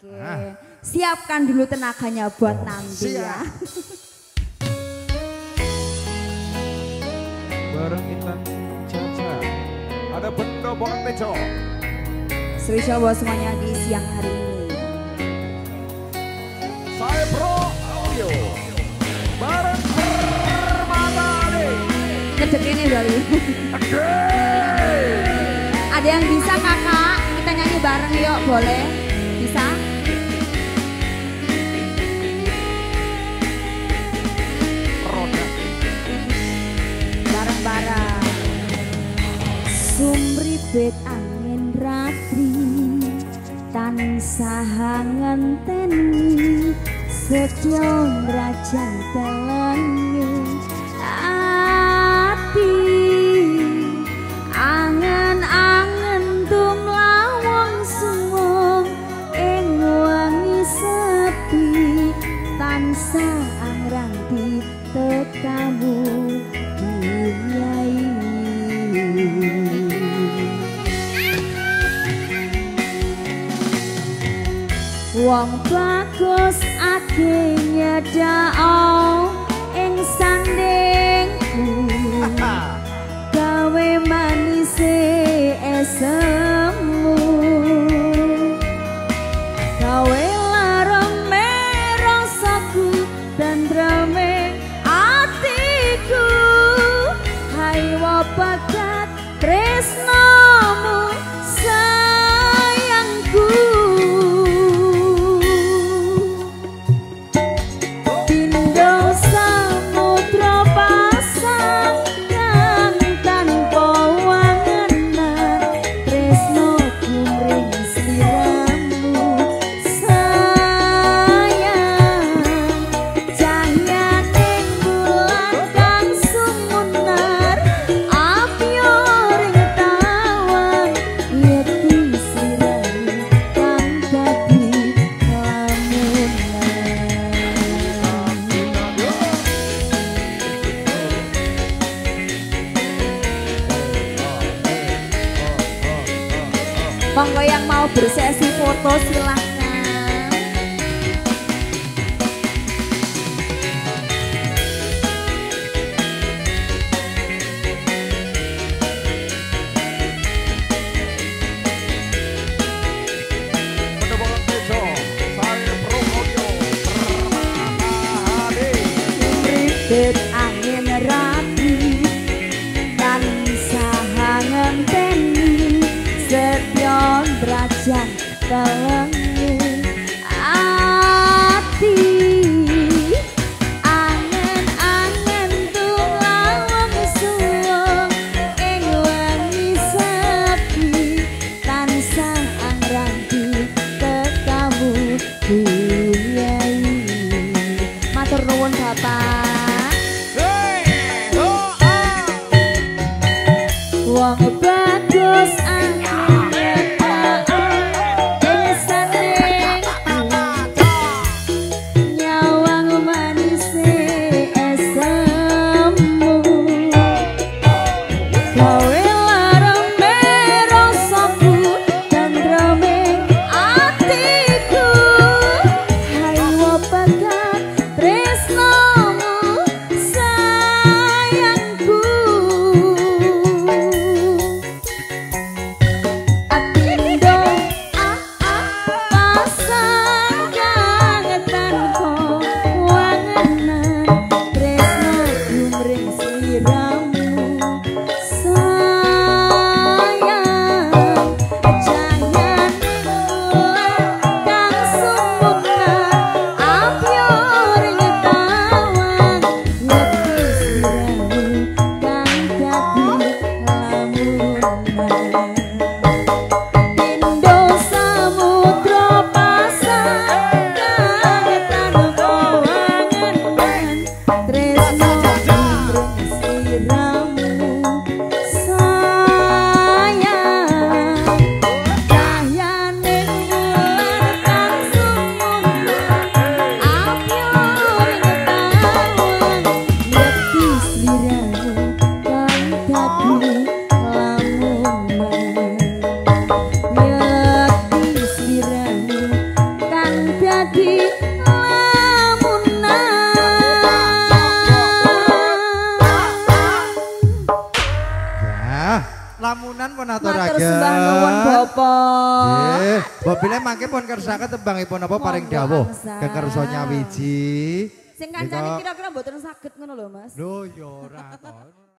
Oke, siapkan dulu tenaganya buat nanti ya. Bareng kita caca, ada benda bawang teco. Selamat buat semuanya di siang hari ini. Saya Pro Audio, bareng Permata Ali. Ngedek ini dari. Ada yang bisa kakak, kita nyanyi bareng yuk, boleh? Bisa? Roda. Bareng-bareng. Sumribet angin ratri, tansah ngenteni, sedya ngrajang telange ati. Saangrang ditetamu dunia ini, wong bagus ake nyedao ing sandingku gawe manise esemu gawe bakat tresnamu sayangku, pindho samudra pasang kang tanpa wangenan, tresno kumring sliramu sayang, cahya ning bulan kang sumunar. Monggo yang mau bersesi foto silahkan. Ribet angin rapi dan sahangan teni setiap berajang telengi hati. Angen-angen tulawang suwung ing wangi sepi, tansah angrang ditetamu dunia ini. Matur nuwun Bapak. Wong bagus angin. lamunan pun atur aja. Matur sembah nuwun bapak. Nggih, babile mangke pun kersa ketembangipun apa paring dawuh. Kekersa nyawiji. Sing kancane kira-kira mboten saged ngono lho, Mas. Lho ya ora to.